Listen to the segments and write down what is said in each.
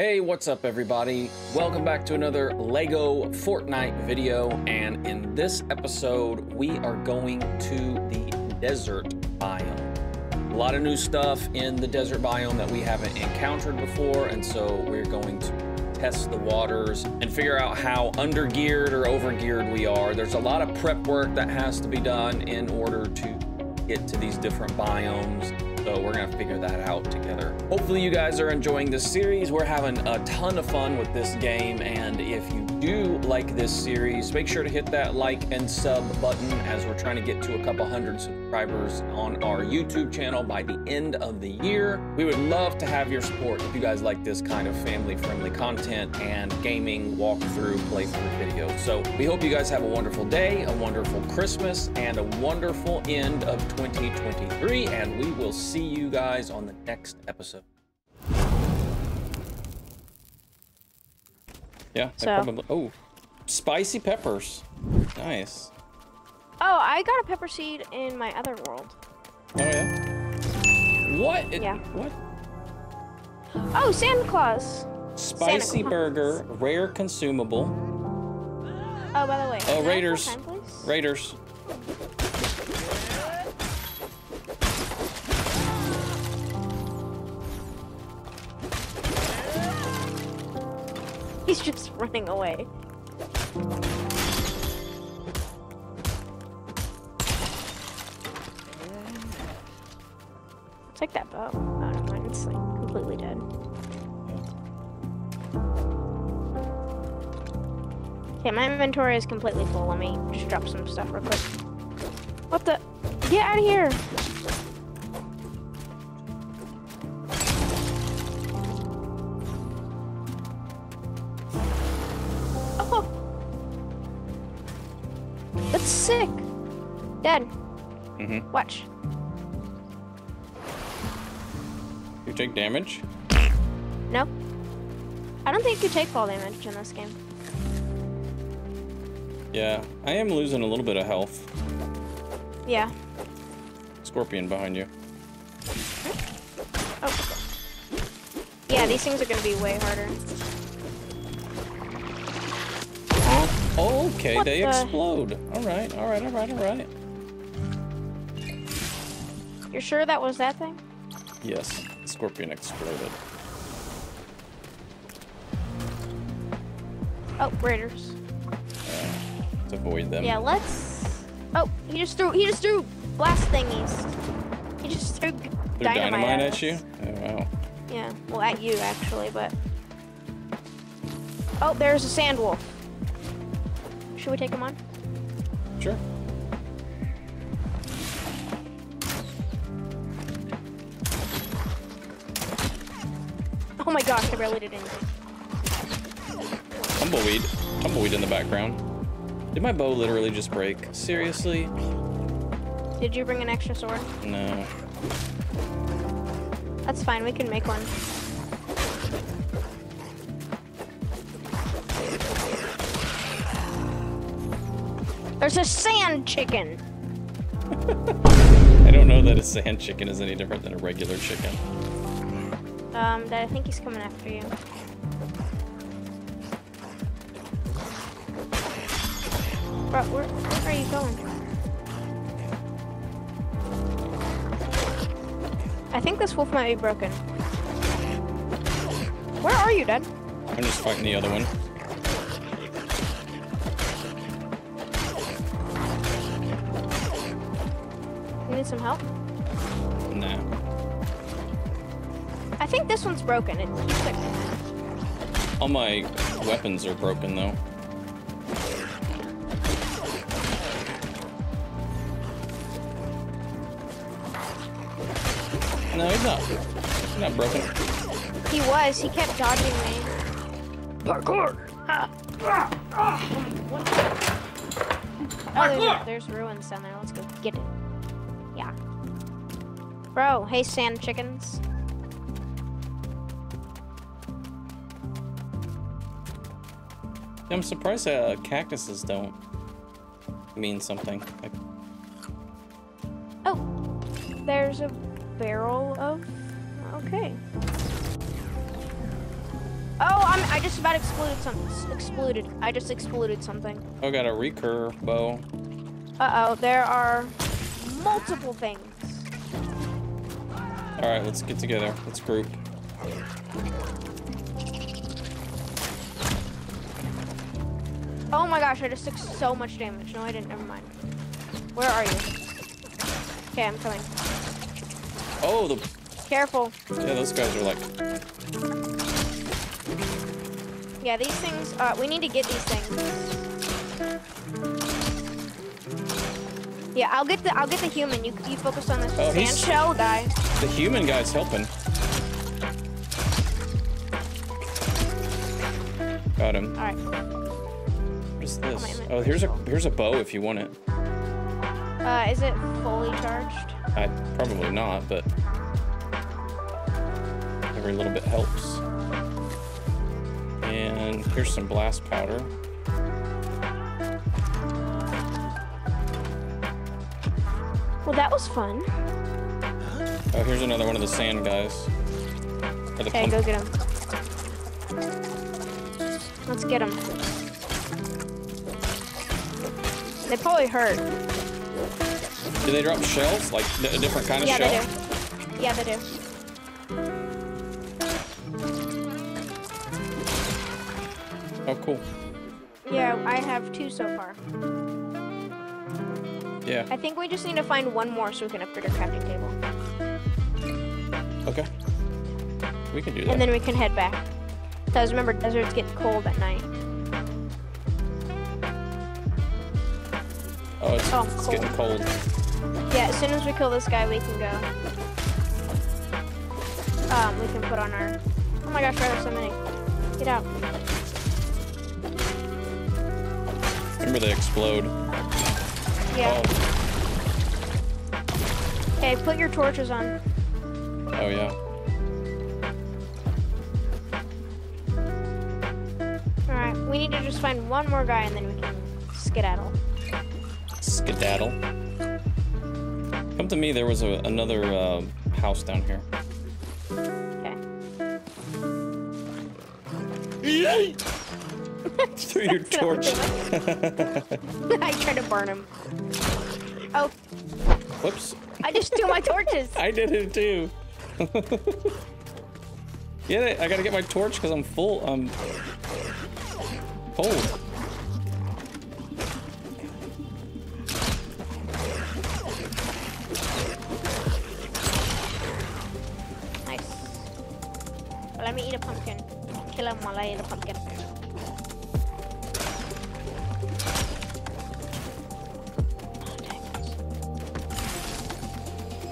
Hey, what's up everybody? Welcome back to another Lego Fortnite video. And in this episode, we are going to the desert biome. A lot of new stuff in the desert biome that we haven't encountered before. And so we're going to test the waters and figure out how under-geared or over-geared we are. There's a lot of prep work that has to be done in order to get to these different biomes. So we're gonna figure that out together. Hopefully you guys are enjoying this series. We're having a ton of fun with this game. And if you do like this series, make sure to hit that like and sub button as we're trying to get to a couple hundred subscribers on our YouTube channel by the end of the year. We would love to have your support if you guys like this kind of family-friendly content and gaming walkthrough playthrough videos. So we hope you guys have a wonderful day, a wonderful Christmas, and a wonderful end of 2023. And we will see you guys on the next episode. Yeah, so. Probably, oh, spicy peppers. Nice. Oh, I got a pepper seed in my other world. Oh, yeah? What? Yeah. What? Oh, Santa Claus. Spicy burger, rare consumable. Oh, by the way. Oh, Raiders. Time, Raiders. He's just running away. It's like that bow. Oh, never mind. It's like completely dead. Okay, my inventory is completely full. Let me just drop some stuff real quick. What the? Get out of here! Sick. Dead. Mm-hmm. Watch. You take damage? No. I don't think you take fall damage in this game. Yeah, I am losing a little bit of health. Yeah. Scorpion behind you. Oh. Yeah, these things are gonna be way harder. Okay, what they explode. Alright, alright, alright, alright. You're sure that was that thing? Yes, the scorpion exploded. Oh, raiders. Let's avoid them. Yeah, let's... Oh, he just threw blast thingies. He just threw dynamite at you? Oh, wow. Yeah, well, at you, actually, but... Oh, there's a sand wolf. Should we take him on? Sure. Oh my gosh, I barely did anything. Tumbleweed. Tumbleweed in the background. Did my bow literally just break? Seriously? Did you bring an extra sword? No. That's fine, we can make one. There's a sand chicken. I don't know that a sand chicken is any different than a regular chicken. I think he's coming after you. Bro, where are you going? I think this wolf might be broken. Where are you, Dad? I'm just fighting the other one. Need some help? No. I think this one's broken. It keeps like... All my weapons are broken though. No, he's not. He's not broken. He was. He kept dodging me. Parkour! Ah. Ah. Ah. What? Parkour. Oh, there's ruins down there. Let's go get it. Yeah. Bro, hey sand chickens. I'm surprised cactuses don't mean something. Oh, there's a barrel of... Okay. I just about exploded something. Exploded. I just exploded something. I got a recur bow. Uh-oh, there are multiple things. All right, let's get together. Let's group. Oh my gosh, I just took so much damage. No, I didn't. Never mind. Where are you? Okay, I'm coming. Oh, the... Careful. Yeah, those guys are like... Yeah, these things... we need to get these things. Yeah, I'll get the human. You focus on this sand shell guy. The human guy's helping. Got him. All right. This. Oh, here's a bow if you want it. Is it fully charged? Probably not, but every little bit helps. And here's some blast powder. Well, that was fun. Oh, here's another one of the sand guys. Okay, go get him. Let's get him. They probably hurt. Do they drop shells? Like a different kind of shell? Yeah, they do. Oh, cool. Yeah, I have two so far. Yeah. I think we just need to find one more so we can upgrade our crafting table. Okay. We can do that. And then we can head back. Because remember, deserts get cold at night. Oh, it's getting cold. Yeah, as soon as we kill this guy, we can go. We can put on our... Oh my gosh, there's so many. Get out. Remember they explode. Yeah. Oh. Okay, put your torches on. Oh, yeah. Alright, we need to just find one more guy and then we can skedaddle. Skedaddle. Come to me. There was another house down here. Okay. Yay! Through your torch. I tried to burn him. Oh. Whoops. I just threw my torches. I did it too. Yeah, I gotta get my torch because I'm full. I'm cold. Let me eat a pumpkin. Kill him while I eat a pumpkin.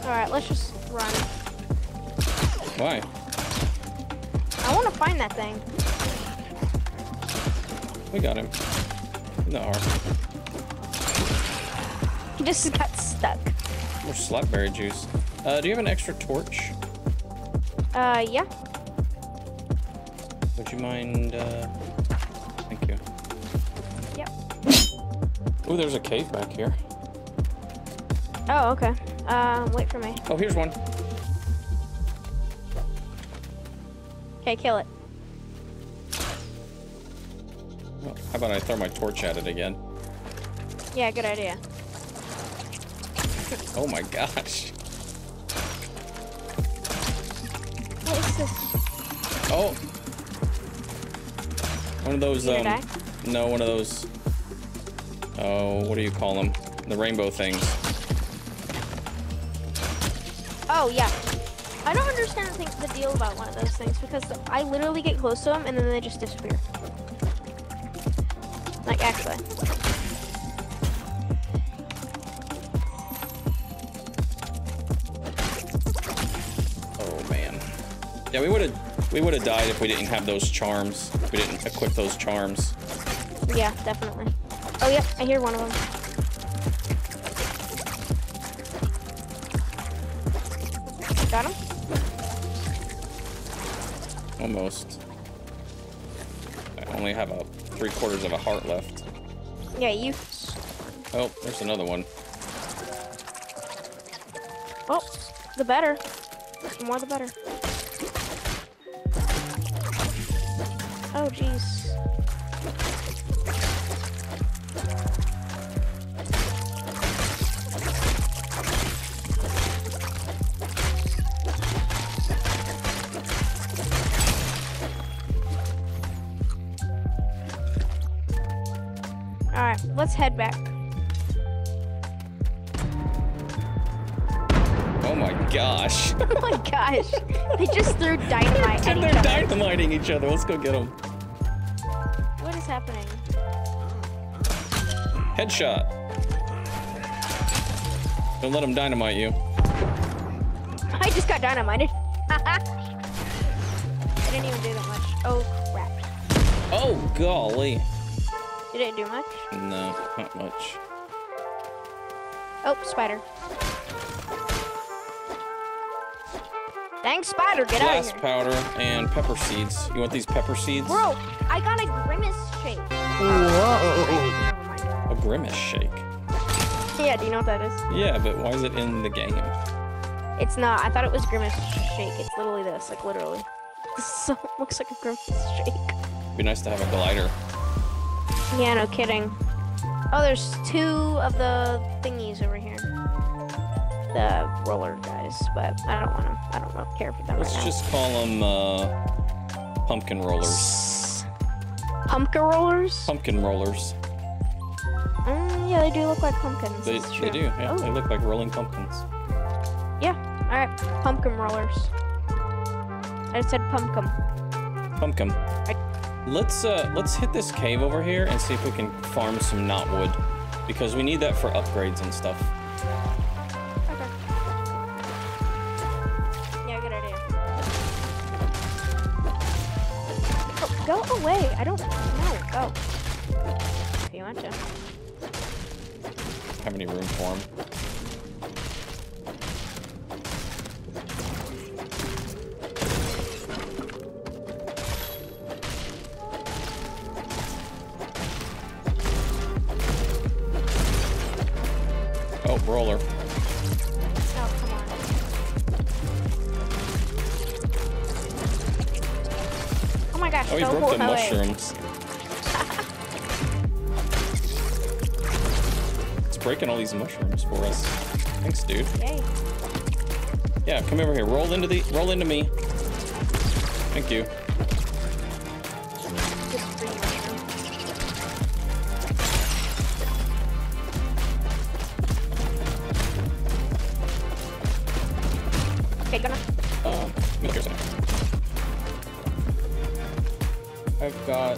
Alright, let's just run. Why? I want to find that thing. We got him. No. He just got stuck. More slapberry juice. Do you have an extra torch? Yeah. Would you mind, thank you. Yep. Oh, there's a cave back here. Oh, okay. Wait for me. Oh, here's one. Okay, kill it. Well, how about I throw my torch at it again? Yeah, good idea. Oh my gosh. What is this? Oh. One of those, no, one of those, oh, what do you call them? The rainbow things. Oh, yeah. I don't understand the deal about one of those things because I literally get close to them and then they just disappear. Like, actually. Oh, man. Yeah, we would have died if we didn't have those charms. If we didn't equip those charms. Yeah, definitely. Oh, yep, I hear one of them. Got him? Almost. I only have 3/4 of a heart left. Yeah, you... Oh, there's another one. Oh, the better. The more the better. Oh, Oh, jeez. Alright, let's head back. Oh my gosh. Oh my gosh. They just threw dynamite at each other. They're dynamiting each other. Let's go get them. What is happening? Headshot. Don't let them dynamite you. I just got dynamited. I didn't even do that much. Oh, crap. Oh, golly. Did it do much? No, not much. Oh, spider. Dang spider, get out of here. Glass powder and pepper seeds. You want these pepper seeds? Bro, I got a Grimace shake. Whoa. A Grimace shake? Yeah, do you know what that is? Yeah, but why is it in the game? It's not. I thought it was Grimace shake. It's literally this, like literally. This looks like a Grimace shake. It'd be nice to have a glider. Yeah, no kidding. Oh, there's two of the thingies over here. The roller guys, but I don't want them. I don't care for them. Let's just call them pumpkin rollers. Pumpkin rollers? Pumpkin rollers. Yeah, they do look like pumpkins. They do, yeah. Ooh. They look like rolling pumpkins. Yeah, alright. Pumpkin rollers. I said pumpkin. Pumpkin. Let's hit this cave over here and see if we can farm some knotwood, because we need that for upgrades and stuff. Okay. Yeah, good idea. Oh, go away! I don't know. Go. If you want to. Have any room for him? Roller. Oh, come on. Oh my gosh. Oh, he broke the mushrooms. It's breaking all these mushrooms for us. Thanks, dude. Yay. Yeah, come over here. Roll into me. Thank you. I've got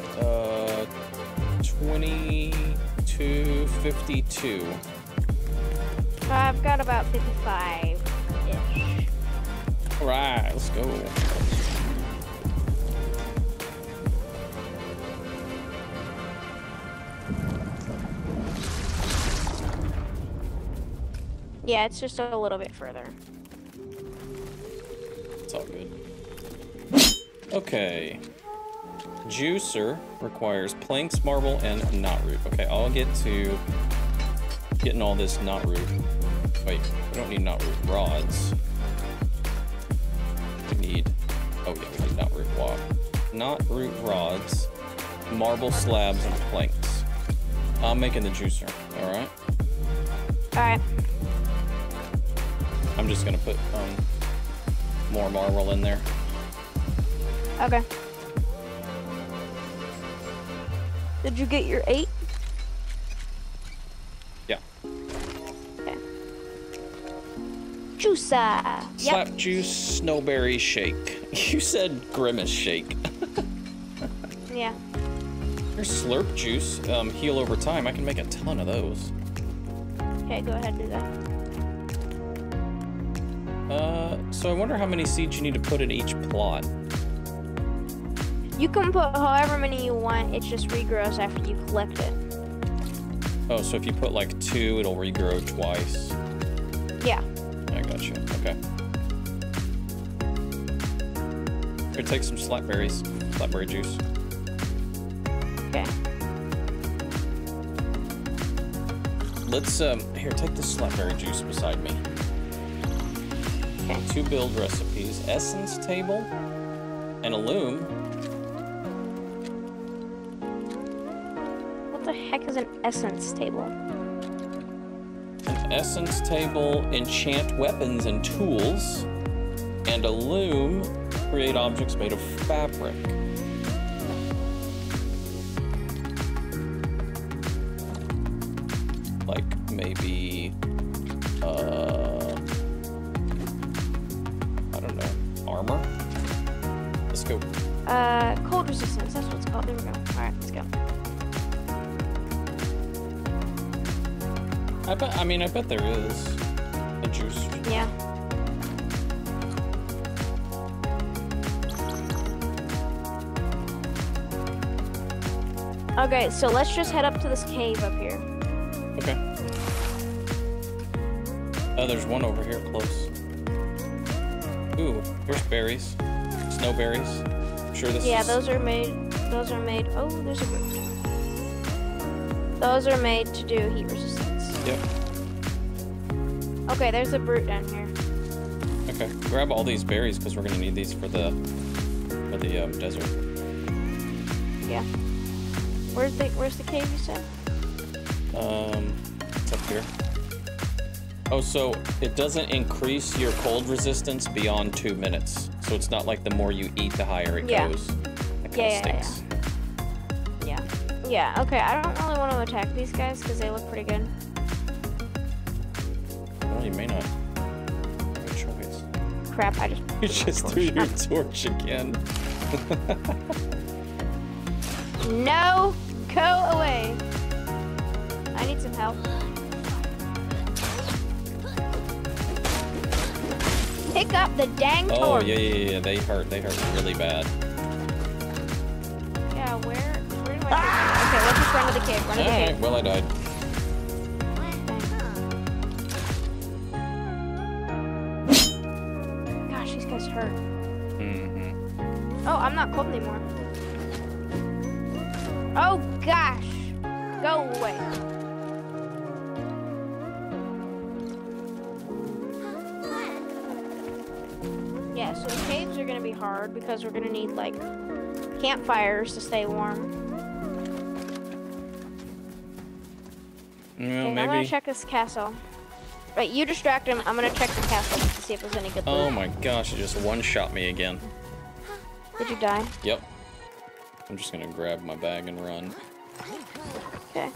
2252. I've got about 55-ish. All right, let's go. Yeah, it's just a little bit further. It's all good. Okay. Juicer requires planks, marble, and knot root. Okay, I'll get to getting all this knot root. Wait, we don't need knot root rods. We need, oh yeah, we need knot root wad. Knot root rods, marble slabs, and planks. I'm making the juicer, all right? All right. I'm just gonna put more marble in there. Okay. Did you get your 8? Yeah. Okay. Juicer. Slap juice, snowberry shake. You said Grimace shake. Yeah. Your slurp juice heal over time. I can make a ton of those. Okay, go ahead and do that. So I wonder how many seeds you need to put in each plot. You can put however many you want, it just regrows after you collect it. Oh, so if you put like 2, it'll regrow twice. Yeah. I got you, okay. Here, take some slapberries, slapberry juice. Okay. Let's, here, take the slapberry juice beside me. Okay. 2 build recipes, essence table, and a loom. the heck is an essence table? An essence table, enchant weapons and tools, and a loom, create objects made of fabric. Like maybe, I don't know, armor? Let's go. Cold resistance, that's what it's called. There we go. Alright, let's go. I bet there is a juice. Yeah. Okay, so let's just head up to this cave up here. Okay. Oh, there's one over here close. Ooh, here's berries. Snow berries. I'm sure this is... those are made... Oh, there's a brute. Those are made to do heat resistance. Yep. Okay, there's a brute down here. Okay, grab all these berries because we're going to need these for the... desert. Yeah. Where's the cave you said? It's up here. Oh, so it doesn't increase your cold resistance beyond 2 minutes. So it's not like the more you eat, the higher it goes. That yeah, okay, I don't really want to attack these guys because they look pretty good. Well, you may not. Good choice. Crap, I just... You just threw your torch again. No, go away. I need some help. Pick up the dang torch. Oh, yeah, they hurt. They hurt really bad. Yeah, where do I... Okay, let's just run to the cave. Run to the cave. Well, I died. Gosh, these guys hurt. Mm-hmm. Oh, I'm not cold anymore. Oh, gosh. Go away. Yeah, so the caves are going to be hard because we're going to need, like, campfires to stay warm. Yeah, okay, maybe. I'm going to check this castle. Wait, you distract him. I'm going to check the castle to see if there's any good loot. Oh, my gosh. It just one-shot me again. Did you die? Yep. I'm just gonna grab my bag and run. Okay.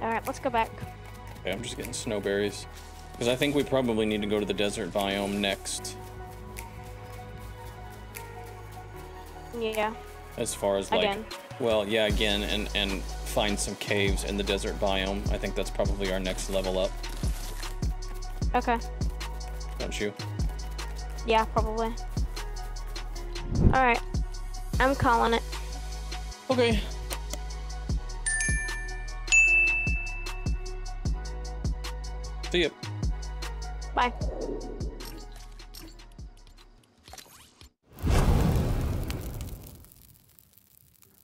Alright, let's go back. Okay, I'm just getting snowberries. Because I think we probably need to go to the desert biome next. Yeah. As far as like... Again. Well, yeah, again, and find some caves in the desert biome. I think that's probably our next level up. Okay. Don't you? Yeah, probably. Alright. I'm calling it. Okay. See ya. Bye.